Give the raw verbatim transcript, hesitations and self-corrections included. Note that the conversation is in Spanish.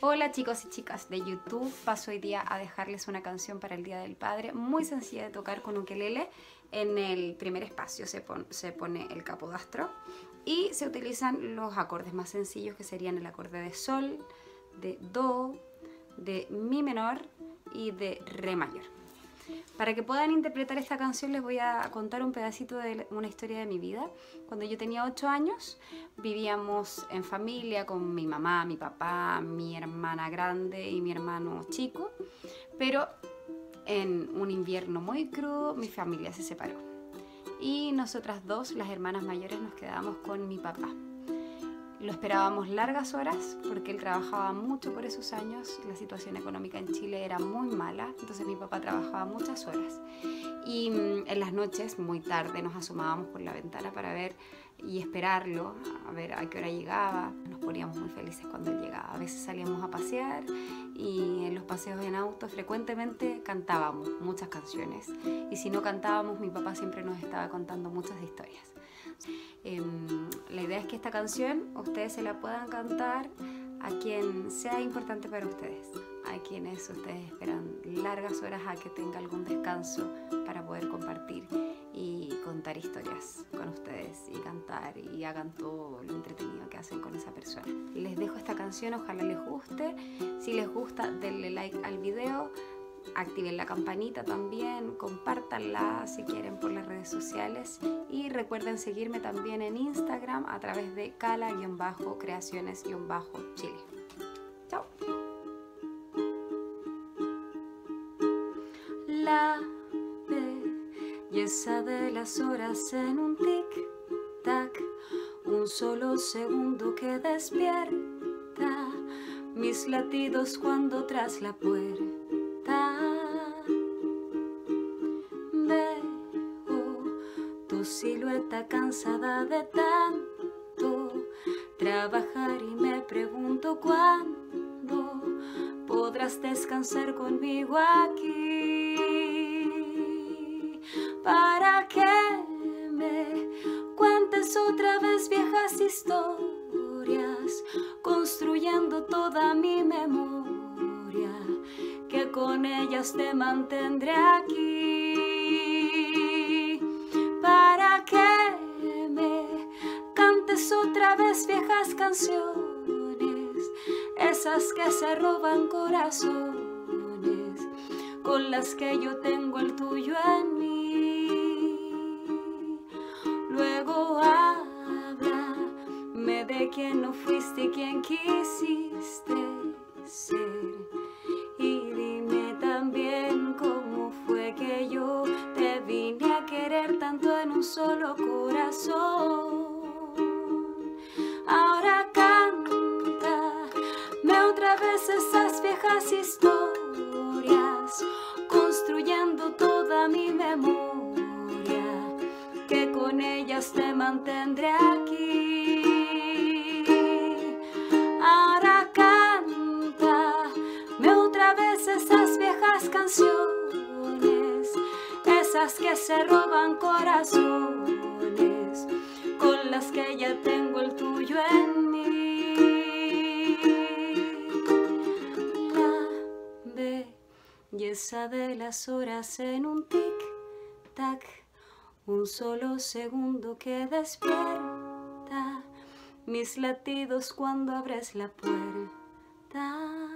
Hola chicos y chicas de YouTube, paso hoy día a dejarles una canción para el Día del Padre muy sencilla de tocar con ukelele. En el primer espacio se, pon, se pone el capodastro y se utilizan los acordes más sencillos, que serían el acorde de sol, de do, de mi menor y de re mayor. Para que puedan interpretar esta canción les voy a contar un pedacito de una historia de mi vida. Cuando yo tenía ocho años vivíamos en familia con mi mamá, mi papá, mi hermana grande y mi hermano chico, pero en un invierno muy crudo mi familia se separó y nosotras dos, las hermanas mayores, nos quedamos con mi papá. Lo esperábamos largas horas porque él trabajaba mucho por esos años, la situación económica en Chile era muy mala, entonces mi papá trabajaba muchas horas y en las noches muy tarde nos asomábamos por la ventana para ver y esperarlo, a ver a qué hora llegaba. Nos poníamos muy felices cuando él llegaba, a veces salíamos a pasear y en los paseos en auto frecuentemente cantábamos muchas canciones y si no cantábamos mi papá siempre nos estaba contando muchas historias. Eh, la idea es que esta canción ustedes se la puedan cantar a quien sea importante para ustedes, a quienes ustedes esperan largas horas a que tenga algún descanso para poder compartir y contar historias con ustedes y cantar y hagan todo lo entretenido que hacen con esa persona. Les dejo esta canción, ojalá les guste. Si les gusta, denle like al video, activen la campanita también, compártanla si quieren por las redes sociales y recuerden seguirme también en Instagram a través de cala guión creaciones guión chile. ¡Chao! La belleza de las horas en un tic-tac, un solo segundo que despierta mis latidos cuando tras la puerta silueta cansada de tanto trabajar y me pregunto cuándo podrás descansar conmigo aquí para que me cuentes otra vez viejas historias, construyendo toda mi memoria, que con ellas te mantendré aquí. Otra vez viejas canciones, esas que se roban corazones, con las que yo tengo el tuyo en mí. Luego háblame de quién no fuiste y quién quisiste ser, y dime también cómo fue que yo te vine a querer tanto en un solo corazón. Ahora cántame otra vez esas viejas historias, construyendo toda mi memoria, que con ellas te mantendré aquí. Ahora cántame otra vez esas viejas canciones, esas que se roban corazones, con las que ya tengo el tuyo en mí. La belleza de las horas en un tic-tac, un solo segundo que despierta mis latidos cuando abres la puerta.